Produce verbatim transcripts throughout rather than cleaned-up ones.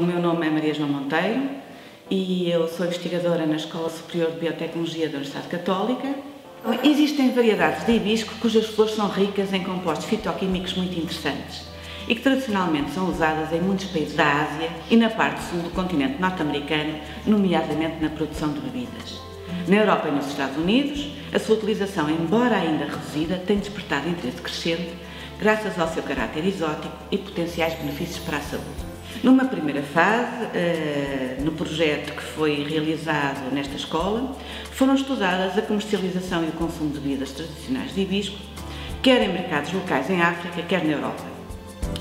O meu nome é Maria João Monteiro e eu sou investigadora na Escola Superior de Biotecnologia da Universidade Católica. Existem variedades de hibisco cujas flores são ricas em compostos fitoquímicos muito interessantes e que tradicionalmente são usadas em muitos países da Ásia e na parte sul do continente norte-americano, nomeadamente na produção de bebidas. Na Europa e nos Estados Unidos, a sua utilização, embora ainda reduzida, tem despertado interesse crescente graças ao seu caráter exótico e potenciais benefícios para a saúde. Numa primeira fase, no projeto que foi realizado nesta escola, foram estudadas a comercialização e o consumo de bebidas tradicionais de hibisco, quer em mercados locais em África, quer na Europa,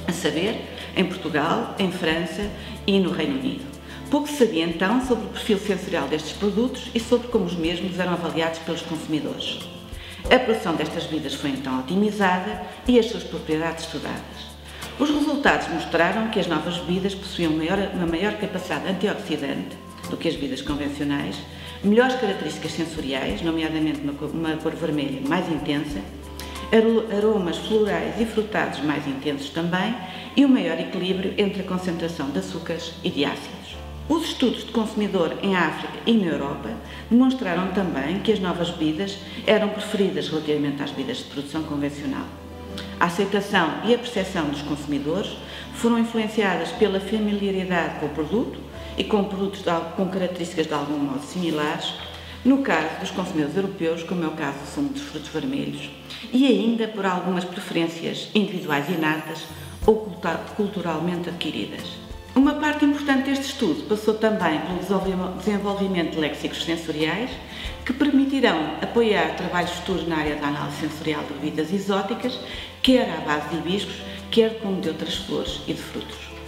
a saber, em Portugal, em França e no Reino Unido. Pouco se sabia então sobre o perfil sensorial destes produtos e sobre como os mesmos eram avaliados pelos consumidores. A produção destas bebidas foi então otimizada e as suas propriedades estudadas. Os resultados mostraram que as novas bebidas possuíam uma maior capacidade antioxidante do que as bebidas convencionais, melhores características sensoriais, nomeadamente uma cor vermelha mais intensa, aromas florais e frutados mais intensos também e um maior equilíbrio entre a concentração de açúcares e de ácidos. Os estudos de consumidor em África e na Europa demonstraram também que as novas bebidas eram preferidas relativamente às bebidas de produção convencional. A aceitação e a percepção dos consumidores foram influenciadas pela familiaridade com o produto e com produtos de, com características de algum modo similares, no caso dos consumidores europeus, como é o caso do sumo dos frutos vermelhos, e ainda por algumas preferências individuais inatas ou culturalmente adquiridas. Uma parte importante deste estudo passou também pelo desenvolvimento de léxicos sensoriais, que permitirão apoiar trabalhos futuros na área da análise sensorial de bebidas exóticas, quer à base de hibiscos, quer como de outras flores e de frutos.